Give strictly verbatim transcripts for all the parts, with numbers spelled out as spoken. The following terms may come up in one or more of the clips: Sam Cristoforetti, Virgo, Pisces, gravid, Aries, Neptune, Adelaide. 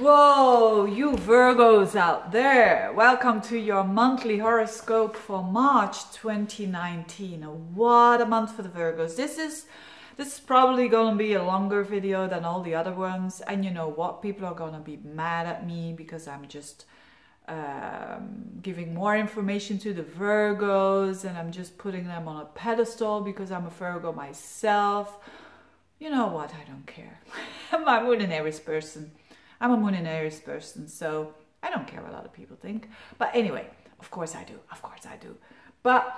Whoa, you Virgos out there, welcome to your monthly horoscope for March twenty nineteen. What a month for the Virgos. This is this is probably gonna be a longer video than all the other ones, and you know what, people are gonna be mad at me because I'm just um, giving more information to the Virgos and I'm just putting them on a pedestal because I'm a Virgo myself. You know what, I don't care. I'm a Moon in Aries person. I'm a Moon in Aries person, so I don't care what other people think. But anyway, of course I do, of course I do. But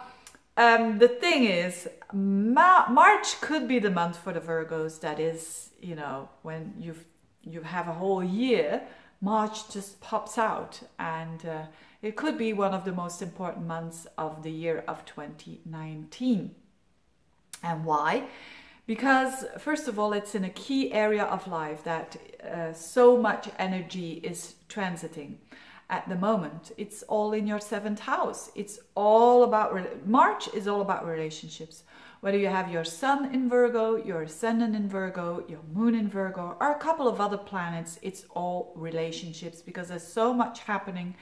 um, the thing is, Ma March could be the month for the Virgos. That is, you know, when you've, you have a whole year, March just pops out. And uh, it could be one of the most important months of the year of twenty nineteen. And why? Because, first of all, it's in a key area of life that uh, so much energy is transiting at the moment. It's all in your seventh house. It's all about, March is all about relationships. Whether you have your sun in Virgo, your ascendant in Virgo, your moon in Virgo, or a couple of other planets, it's all relationships because there's so much happening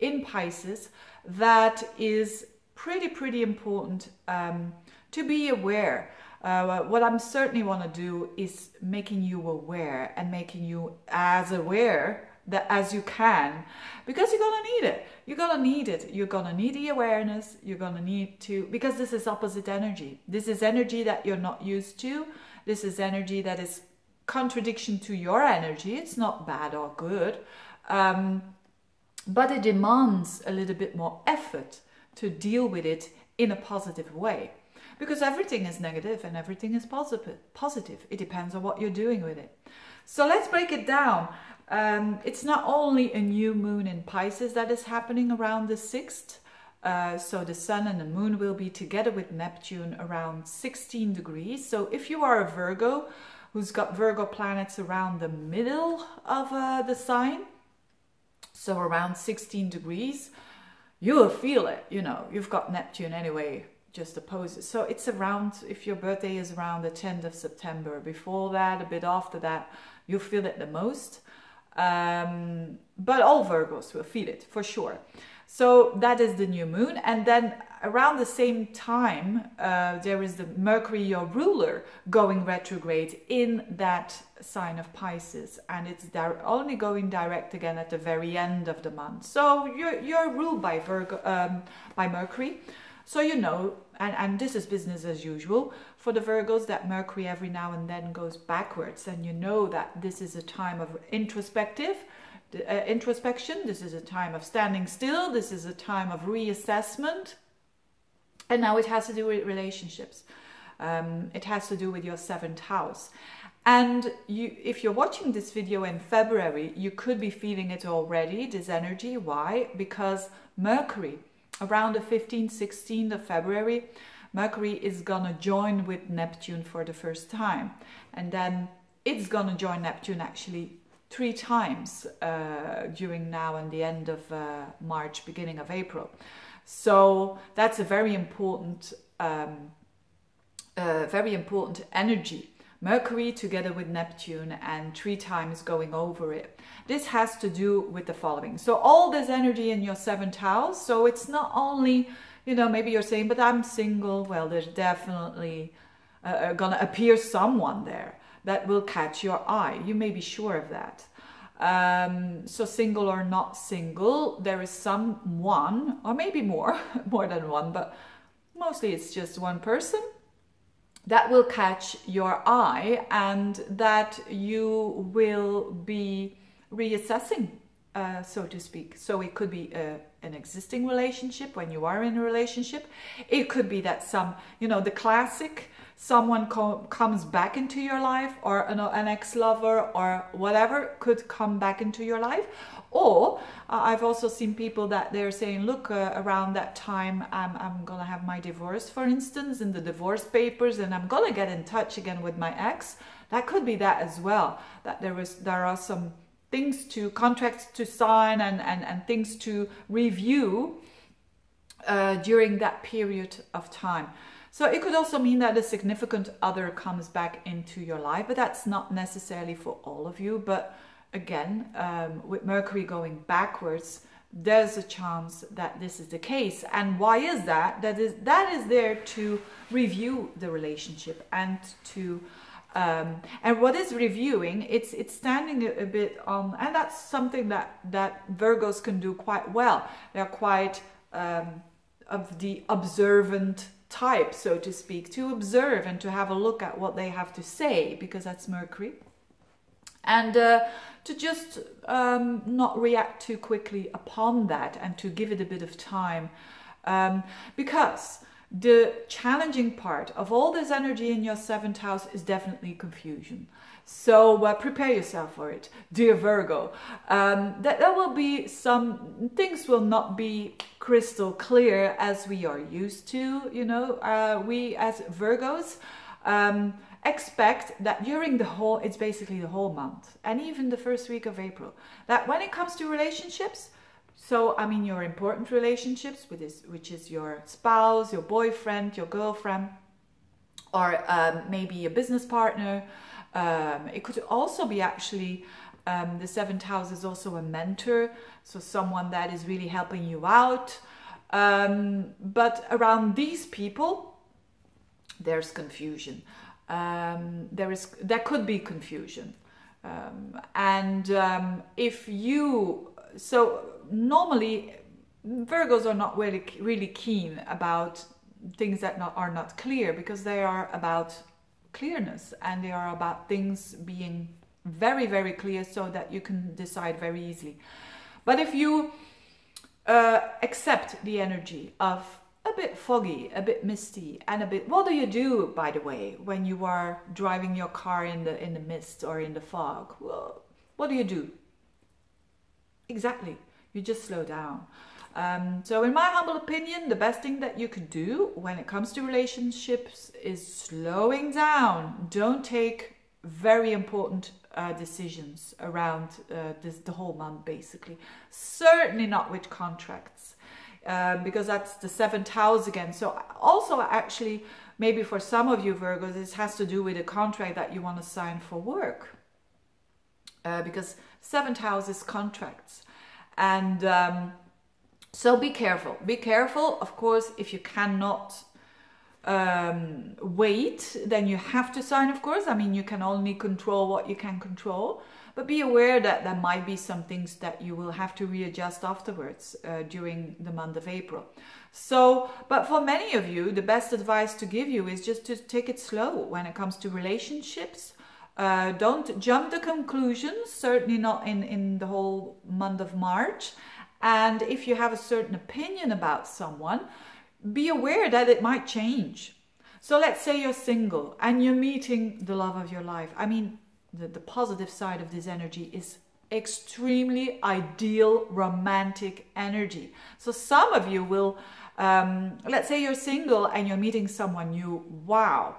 in Pisces that is pretty, pretty important um, to be aware. Uh, what I'm certainly want to do is making you aware and making you as aware that as you can, because you're going to need it. You're going to need it. You're going to need the awareness. You're going to need to, because this is opposite energy. This is energy that you're not used to. This is energy that is contradiction to your energy. It's not bad or good, um, but it demands a little bit more effort to deal with it in a positive way. Because everything is negative and everything is positive. Positive. It depends on what you're doing with it. So let's break it down. Um, it's not only a new moon in Pisces that is happening around the sixth. Uh, so the sun and the moon will be together with Neptune around sixteen degrees. So if you are a Virgo who's got Virgo planets around the middle of uh, the sign, so around sixteen degrees, you will feel it. You know, you've got Neptune anyway. Just opposes. So it's around, if your birthday is around the tenth of September, before that, a bit after that, you feel it the most. Um, but all Virgos will feel it for sure. So that is the new moon. And then around the same time, uh, there is the Mercury, your ruler, going retrograde in that sign of Pisces. And it's only going direct again at the very end of the month. So you're, you're ruled by Virgo, um, by Mercury. So you know, and, and this is business as usual for the Virgos, that Mercury every now and then goes backwards, and you know that this is a time of introspective, uh, introspection, this is a time of standing still, this is a time of reassessment, and now it has to do with relationships. Um, it has to do with your seventh house. And you, if you're watching this video in February, you could be feeling it already, this energy. Why? Because Mercury, around the fifteenth, sixteenth of February, Mercury is gonna join with Neptune for the first time. And then it's gonna join Neptune actually three times uh, during now and the end of uh, March, beginning of April. So that's a very important, um, uh, very important energy. Mercury together with Neptune and three times going over it. This has to do with the following. So all this energy in your seventh house. So it's not only, you know, maybe you're saying, but I'm single. Well, there's definitely uh, gonna appear someone there that will catch your eye. You may be sure of that. Um, so single or not single, there is someone, or maybe more, more than one, but mostly it's just one person that will catch your eye and that you will be reassessing, uh, so to speak. So it could be a, an existing relationship when you are in a relationship. It could be that some, you know, the classic, someone co comes back into your life, or an, an ex-lover or whatever could come back into your life. Or uh, I've also seen people that they're saying, look, uh, around that time, I'm, I'm going to have my divorce, for instance, in the divorce papers, and I'm going to get in touch again with my ex. That could be that as well, that there is, there are some things to, contracts to sign and, and, and things to review uh, during that period of time. So it could also mean that a significant other comes back into your life, but that's not necessarily for all of you, but again, um, with Mercury going backwards, there's a chance that this is the case. And why is that? That is, that is there to review the relationship and to um, and what is reviewing, it's it's standing a, a bit on, and that's something that that Virgos can do quite well. They're quite um, of the observant type, so to speak, to observe and to have a look at what they have to say, because that's Mercury. And uh, to just um, not react too quickly upon that and to give it a bit of time. Um, because the challenging part of all this energy in your seventh house is definitely confusion. So uh, prepare yourself for it, dear Virgo. Um, that there will be some, things will not be crystal clear as we are used to, you know, uh, we as Virgos, um, expect that during the whole, it's basically the whole month and even the first week of April, that when it comes to relationships, so I mean your important relationships with this, which is your spouse, your boyfriend, your girlfriend, or um, maybe a business partner, um, it could also be actually um, the seventh house is also a mentor, so someone that is really helping you out, um, but around these people there's confusion. Um, there is, there could be confusion, um, and um, if you, so normally Virgos are not really really keen about things that not, are not clear, because they are about clearness and they are about things being very very clear so that you can decide very easily. But if you uh, accept the energy of a bit foggy, a bit misty, and a bit, what do you do, by the way, when you are driving your car in the in the mist or in the fog? Well, what do you do? Exactly, you just slow down. Um, so in my humble opinion, the best thing that you could do when it comes to relationships is slowing down. Don't take very important uh, decisions around uh, this, the whole month, basically. Certainly not with contracts. Um, because that's the seventh house again. So also actually, maybe for some of you Virgos, this has to do with a contract that you want to sign for work. Uh, because seventh house is contracts. And um, so be careful. Be careful, of course, if you cannot um, wait, then you have to sign, of course. I mean, you can only control what you can control. But be aware that there might be some things that you will have to readjust afterwards uh, during the month of April. So, but for many of you, the best advice to give you is just to take it slow when it comes to relationships. Uh, don't jump to conclusions, certainly not in, in the whole month of March. And if you have a certain opinion about someone, be aware that it might change. So let's say you're single and you're meeting the love of your life. I mean, The, the positive side of this energy is extremely ideal romantic energy. So some of you will, um, let's say you're single and you're meeting someone new. Wow,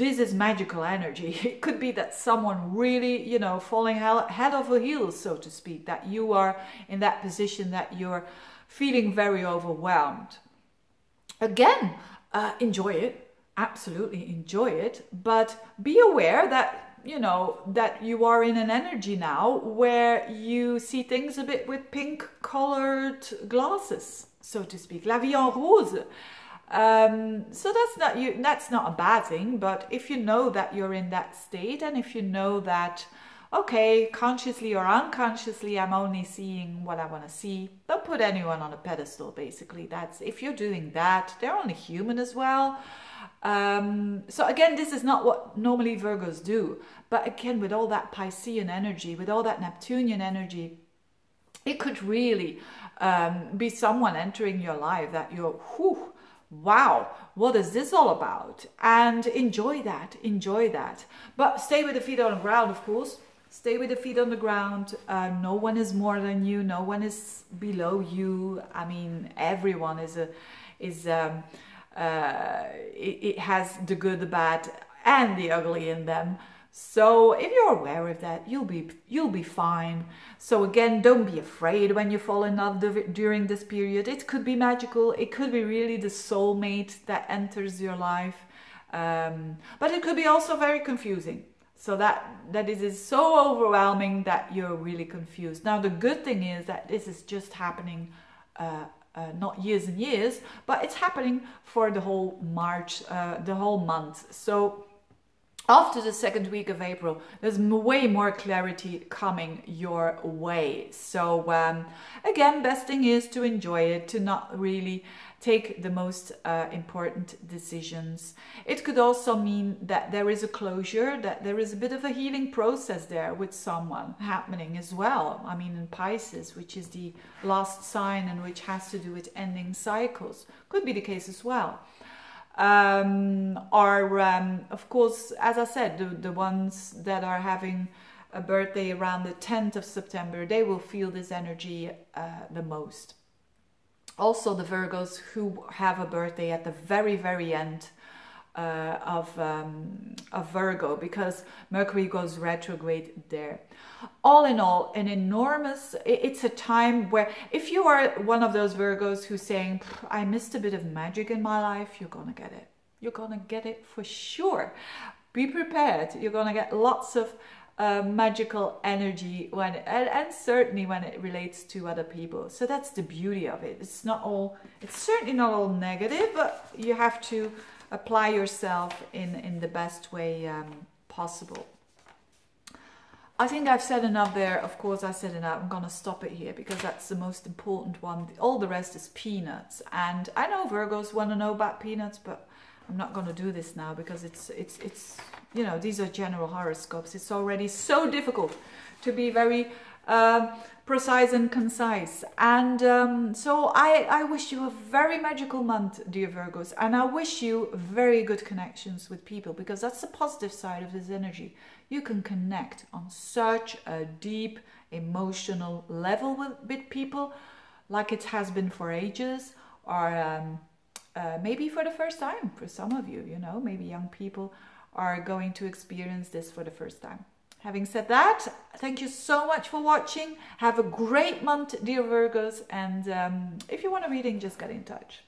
this is magical energy. It could be that someone really, you know, falling head over heels, so to speak, that you are in that position that you're feeling very overwhelmed. Again, uh, enjoy it. Absolutely enjoy it. But be aware that, you know, that you are in an energy now where you see things a bit with pink colored glasses, so to speak, la vie en rose. Um, so that's not you, that's not a bad thing, but if you know that you're in that state, and if you know that, okay, consciously or unconsciously, I'm only seeing what I want to see, don't put anyone on a pedestal, basically. That's, if you're doing that, they're only human as well. Um, so again, this is not what normally Virgos do, but again, with all that Piscean energy, with all that Neptunian energy, it could really um, be someone entering your life that you're, whew, wow, what is this all about? And enjoy that, enjoy that. But stay with the feet on the ground, of course. Stay with the feet on the ground. Uh, no one is more than you. No one is below you. I mean, everyone is a, is um, Uh, it, it has the good, the bad, and the ugly in them. So if you're aware of that, you'll be you'll be fine. So again, don't be afraid when you fall in love during this period. It could be magical. It could be really the soulmate that enters your life. Um, but it could be also very confusing. So that, that it is so overwhelming that you're really confused. Now, the good thing is that this is just happening uh, uh, not years and years, but it's happening for the whole March, uh, the whole month. So after the second week of April, there's way more clarity coming your way. So um, again, best thing is to enjoy it, to not really take the most uh, important decisions. It could also mean that there is a closure, that there is a bit of a healing process there with someone happening as well. I mean, in Pisces, which is the last sign and which has to do with ending cycles, could be the case as well. Um, or um, of course, as I said, the, the ones that are having a birthday around the tenth of September, they will feel this energy uh, the most. Also the Virgos who have a birthday at the very, very end uh, of, um, of Virgo, because Mercury goes retrograde there. All in all, an enormous, it's a time where if you are one of those Virgos who's saying, I missed a bit of magic in my life, you're gonna get it. You're gonna get it for sure. Be prepared. You're gonna get lots of uh, magical energy when, and, and certainly when it relates to other people. So that's the beauty of it. It's not all, it's certainly not all negative, but you have to apply yourself in, in the best way um, possible. I think I've said enough there. Of course, I said enough. I'm going to stop it here because that's the most important one. All the rest is peanuts. And I know Virgos want to know about peanuts, but I'm not going to do this now because it's, it's, it's, you know, these are general horoscopes. It's already so difficult to be very um, precise and concise. And um, so I, I wish you a very magical month, dear Virgos. And I wish you very good connections with people, because that's the positive side of this energy. You can connect on such a deep emotional level with, with people, like it has been for ages, or um, uh, maybe for the first time for some of you, you know, maybe young people are going to experience this for the first time. Having said that, thank you so much for watching. Have a great month, dear Virgos. And um, if you want a reading, just get in touch.